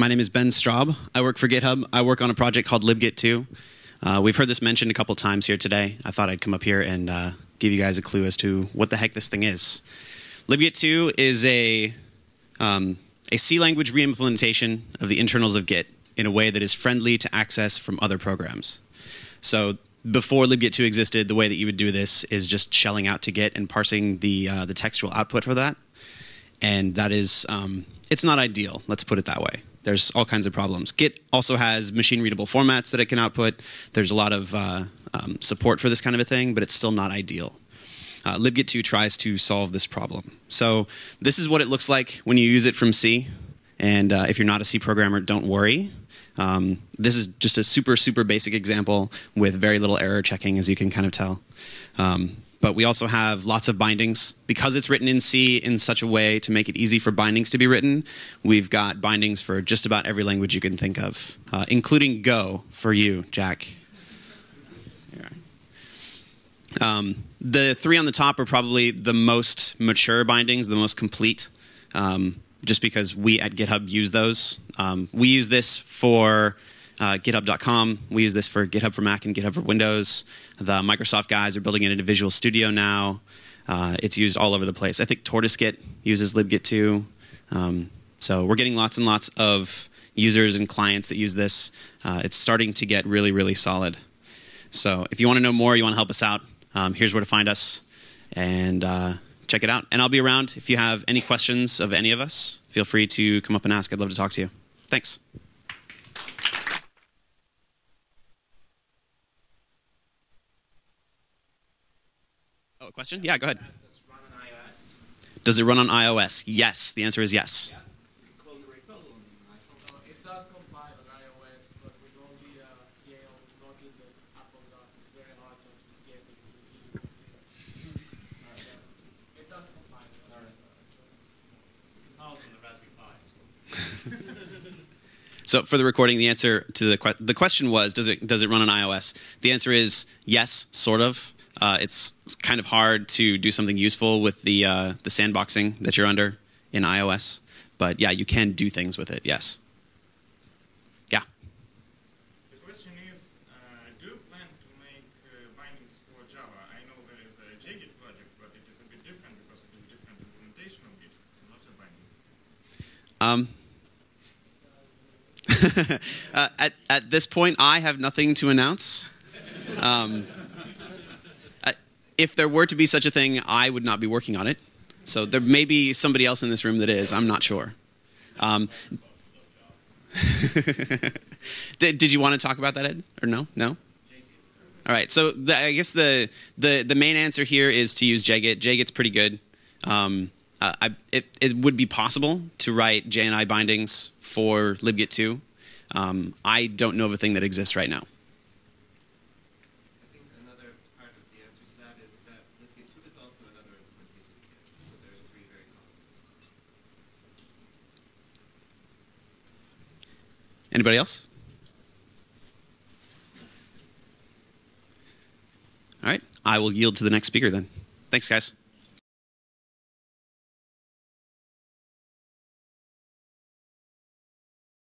My name is Ben Straub. I work for GitHub. I work on a project called libgit2. We've heard this mentioned a couple times here today. I thought I'd come up here and give you guys a clue as to what the heck this thing is. libgit2 is a C language reimplementation of the internals of Git in a way that is friendly to access from other programs. So before libgit2 existed, the way that you would do this is just shelling out to Git and parsing the textual output for that. And that is, it's not ideal, let's put it that way. There's all kinds of problems. Git also has machine-readable formats that it can output. There's a lot of support for this kind of a thing, but it's still not ideal. libgit2 tries to solve this problem. So this is what it looks like when you use it from C. And if you're not a C programmer, don't worry. This is just a super, super basic example with very little error checking, as you can kind of tell. But we also have lots of bindings. Because it's written in C in such a way to make it easy for bindings to be written, we've got bindings for just about every language you can think of, including Go for you, Jack. The three on the top are probably the most mature bindings, the most complete, just because we at GitHub use those. We use this for GitHub.com. We use this for GitHub for Mac and GitHub for Windows. The Microsoft guys are building it into Visual Studio now. It's used all over the place. I think TortoiseGit uses libgit2. So we're getting lots and lots of users and clients that use this. It's starting to get really, really solid. So if you want to know more, you want to help us out, here's where to find us. And check it out. And I'll be around. If you have any questions of any of us, feel free to come up and ask. I'd love to talk to you. Thanks. Oh, a question? Yeah, go ahead. Does it run on iOS? Does it run on iOS? Yes. The answer is yes. Yeah. You can clone the right bubble on iOS. It does comply with iOS, but with all the jail, not in the Apple doc, it's very hard to get it. It does comply with iOS. House on the Raspberry Pi. So for the recording, the answer to the question was, does it run on iOS? The answer is yes, sort of. It's kind of hard to do something useful with the sandboxing that you're under in iOS. But yeah, you can do things with it, yes. Yeah? The question is, do you plan to make bindings for Java? I know there is a JGit project, but it is a bit different because it is different implementation of Git, not a binding. At this point, I have nothing to announce. If there were to be such a thing, I would not be working on it. So there may be somebody else in this room that is. I'm not sure. Did you want to talk about that, Ed? Or no? No? All right. So I guess the main answer here is to use JGit. JGit's pretty good. It would be possible to write JNI bindings for libgit2. I don't know of a thing that exists right now. Anybody else? All right. I will yield to the next speaker then. Thanks, guys.